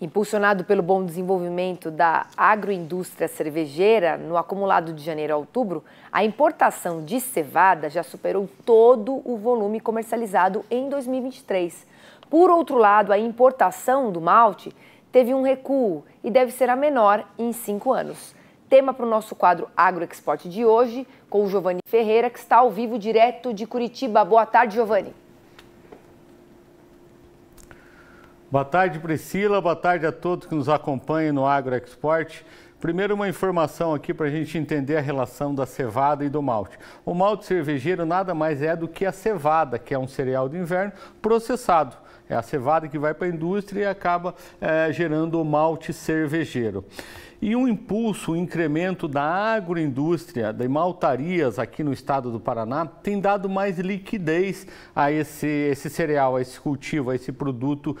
Impulsionado pelo bom desenvolvimento da agroindústria cervejeira, no acumulado de janeiro a outubro, a importação de cevada já superou todo o volume comercializado em 2023. Por outro lado, a importação do malte teve um recuo e deve ser a menor em 5 anos. Tema para o nosso quadro Agroexport de hoje, com o Giovanni Ferreira, que está ao vivo direto de Curitiba. Boa tarde, Giovanni. Boa tarde, Priscila. Boa tarde a todos que nos acompanham no Agroexport. Primeiro, uma informação aqui para a gente entender a relação da cevada e do malte. O malte cervejeiro nada mais é do que a cevada, que é um cereal de inverno processado. É a cevada que vai para a indústria e acaba gerando o malte cervejeiro. E um impulso, um incremento da agroindústria, de maltarias aqui no estado do Paraná, tem dado mais liquidez a esse cereal, a esse cultivo, a esse produto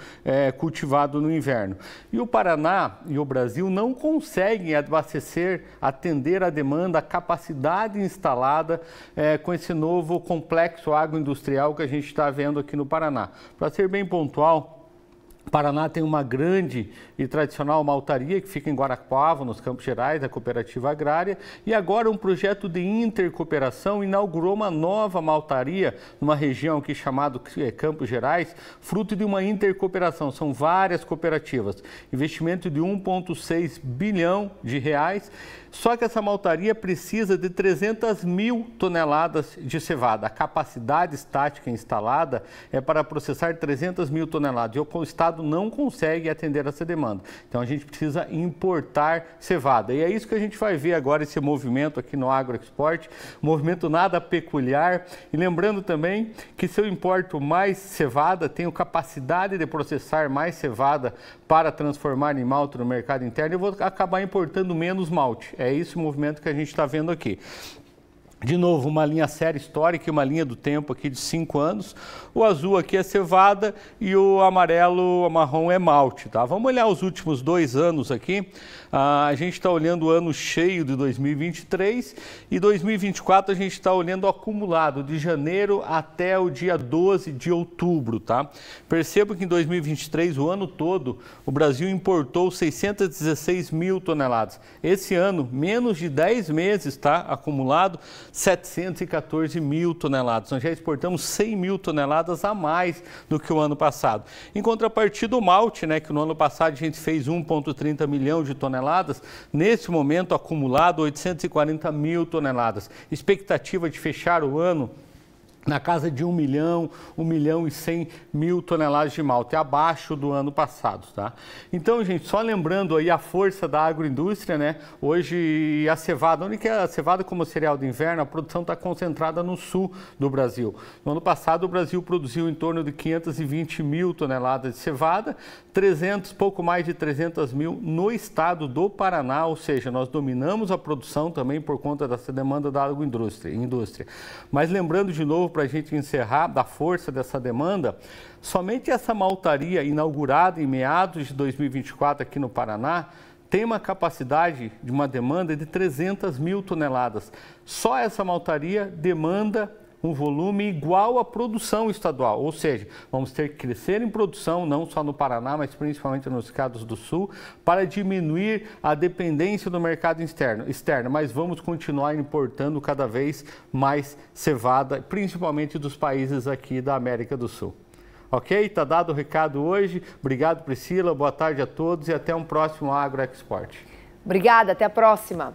cultivado no inverno. E o Paraná e o Brasil não conseguem abastecer, atender a demanda, a capacidade instalada com esse novo complexo agroindustrial que a gente está vendo aqui no Paraná. Para ser bem pontual, o Paraná tem uma grande e tradicional maltaria que fica em Guarapuava, nos Campos Gerais, da Cooperativa Agrária. E agora um projeto de intercooperação inaugurou uma nova maltaria numa região aqui chamada Campos Gerais, fruto de uma intercooperação. São várias cooperativas. Investimento de 1,6 bilhão de reais. Só que essa maltaria precisa de 300 mil toneladas de cevada. A capacidade estática instalada é para processar 300 mil toneladas. E o Estado não consegue atender essa demanda. Então, a gente precisa importar cevada. E é isso que a gente vai ver agora, esse movimento aqui no Agroexport. Movimento nada peculiar. E lembrando também que se eu importo mais cevada, tenho capacidade de processar mais cevada para transformar em malte no mercado interno, eu vou acabar importando menos malte. É esse o movimento que a gente está vendo aqui. De novo, uma linha séria histórica e uma linha do tempo aqui de 5 anos. O azul aqui é cevada e o amarelo, o marrom é malte, tá? Vamos olhar os últimos 2 anos aqui. A gente está olhando o ano cheio de 2023 e 2024 a gente está olhando o acumulado de janeiro até o dia 12 de outubro, tá? Perceba que em 2023, o ano todo, o Brasil importou 616 mil toneladas. Esse ano, menos de 10 meses, tá? Acumulado, 714 mil toneladas. Nós já exportamos 100 mil toneladas a mais do que o ano passado. Em contrapartida, o malte, né, que no ano passado a gente fez 1,30 milhão de toneladas, nesse momento acumulado 840 mil toneladas. Expectativa de fechar o ano na casa de 1 milhão e 100 mil toneladas de malte, abaixo do ano passado, tá? Então, gente, só lembrando aí a força da agroindústria, né? Hoje a cevada, onde que é a cevada como cereal de inverno, a produção está concentrada no sul do Brasil. No ano passado, o Brasil produziu em torno de 520 mil toneladas de cevada, pouco mais de 300 mil no estado do Paraná, ou seja, nós dominamos a produção também por conta dessa demanda da agroindústria. Mas lembrando de novo, para a gente encerrar, da força dessa demanda, somente essa maltaria inaugurada em meados de 2024 aqui no Paraná tem uma capacidade de uma demanda de 300 mil toneladas. Só essa maltaria demanda um volume igual à produção estadual, ou seja, vamos ter que crescer em produção, não só no Paraná, mas principalmente nos estados do Sul, para diminuir a dependência do mercado externo, mas vamos continuar importando cada vez mais cevada, principalmente dos países aqui da América do Sul. Ok? Está dado o recado hoje. Obrigado, Priscila. Boa tarde a todos e até um próximo Agroexport. Obrigada, até a próxima.